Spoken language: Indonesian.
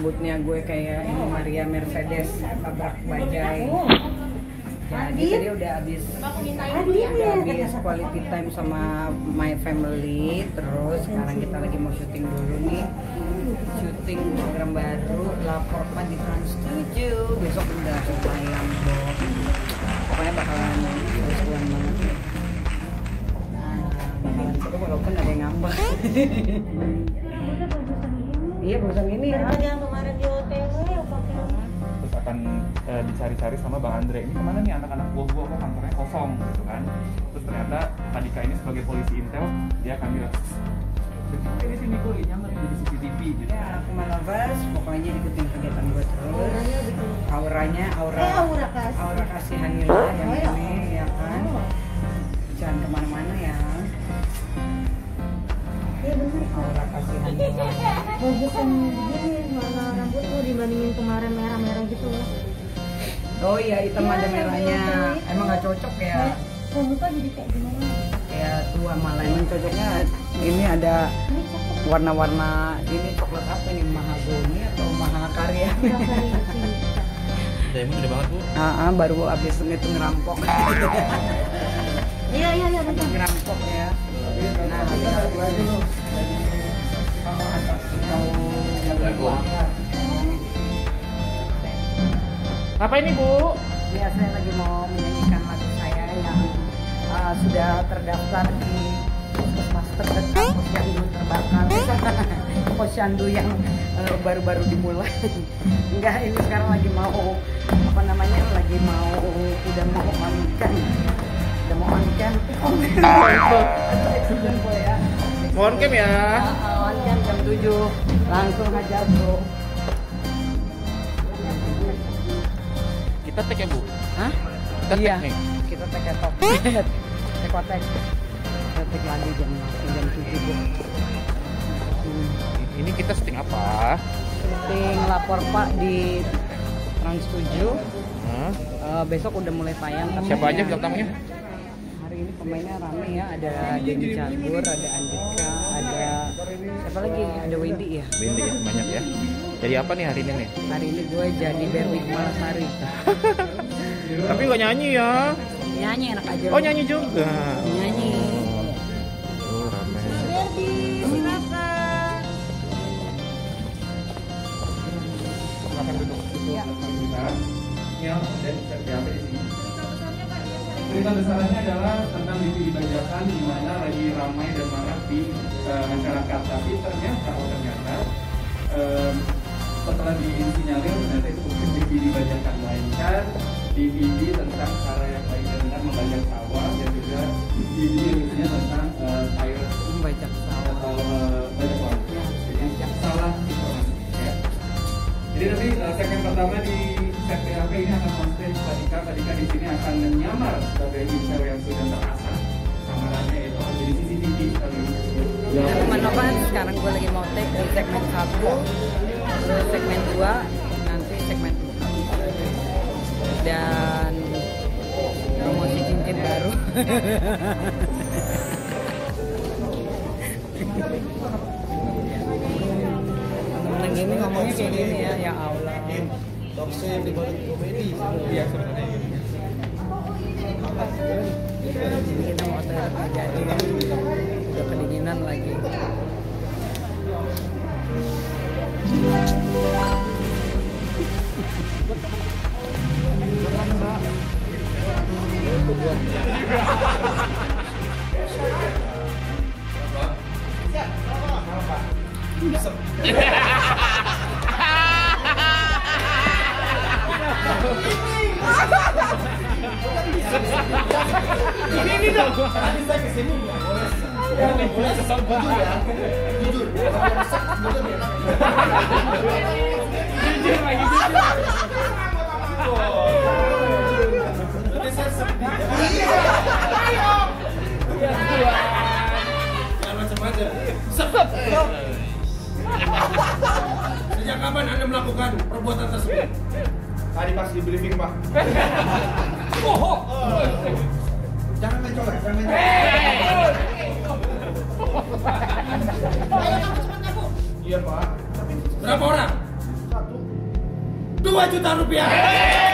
rambutnya gue kayak ini Maria, Mercedes, Abrak, Bajai. Jadi tadi udah habis quality time sama My Family. Terus sekarang kita lagi mau syuting dulu nih, syuting program baru Lapor Pak di Trans7. Besok udah tayang, pokoknya bakalan seru banget ya. Bakalan seru walaupun ada yang ngambek. Iya, bosan ini ya. Yang kemarin di hotel terus akan dicari-cari sama Bang Andre, ini kemana nih anak-anak gua kok kantornya kosong gitu kan. Terus ternyata Tandika ini sebagai polisi intel, dia akan bilang ini sini kulinya nggak jadi CCTV gitu ya. Aku malas, pokoknya ikutin kegiatan gue terus. Aura Kasihanilah yang ini ya kan, jangan kemana-mana ya. Iya bener, Aura Kasihanilah bagus kan begini, warna rambut lu dibandingin kemarin merah-merah gitu loh. Oh iya, hitam ya, ada merahnya, emang nggak cocok ya? Rambutnya jadi kayak gimana? Ya tua malah, emang cocoknya ini ada warna-warna ini coklat apa nih, mahagoni atau mahakarya? Diamond udah banget bu? Baru abis itu ngerampok. Iya betul. Ngerampok ya. Nah, apa ini bu? Ya, saya lagi mau menyanyikan lagu saya yang sudah terdaftar di puskesmas terdekat posyandu terbakar, posyandu yang baru-baru dimulai. Enggak, ini sekarang lagi mau apa namanya? Lagi mau udah mau on cam. Mau on cam ya? On cam jam 7 langsung hajar bro. Kita tag ya bu? Hah? Kita tag nih? Kita tag ya top. Kita tag lagi jam 7 bu. Ini kita syuting apa? Syuting Lapor Pak di Trans7. Besok udah mulai tayang. Siapa aja film tamunya? Hari ini pemainnya rame ya. Ada Denny Canggur, ada Andika, ada siapa lagi? Ada Wendy ya? Wendy ya, banyak ya. Jadi apa nih hari ini nih? Hari ini gue jadi Barbie Kumalasari. Tapi gak nyanyi ya? Nyanyi enak aja. Oh nyanyi juga? Nyanyi. Oh rame. Barbie, silakan. Silakan duduk. Iya. Yang dan siapa di sini? Berita besarannya adalah tentang di Bajakan di mana lagi ramai dan marak di masyarakat. Tapi ternyata setelah disinyalir ternyata itu bukan DVD Bajakan, melainkan DVD tentang cara yang baik dengan membajak sawah dan juga DVD isinya tentang air membajak sawah atau bajak laut. Jadi salah informasi. Ya. Jadi nanti segmen pertama di KTAP ini akan konsen Tandika di sini akan menyamar sebagai intel yang sudah terasa. Samarannya itu akan jadi CCTV. Ya teman-teman, sekarang gue lagi mau take di segmen 1, terus segmen 2, nanti segmen 3 dan promosi cincin baru. Tentang ini ngomongnya kayak gini ya, ya Allah. Dokter yang dibalik komedi ya sebenarnya gitu. Kita mau terjadi udah kedinginan lagi. Ini dong. Tadi saya kesini nggak boleh. Nggak boleh sesuatu ya. Jujur. Sejak kapan Anda melakukan perbuatan tersebut? Tadi pas di briefing, Pak. Oh. Jangan mencolok, jangan mencolok. Ayo, kamu cepat ngaku. Iya, Pak. Berapa orang? 2 juta rupiah.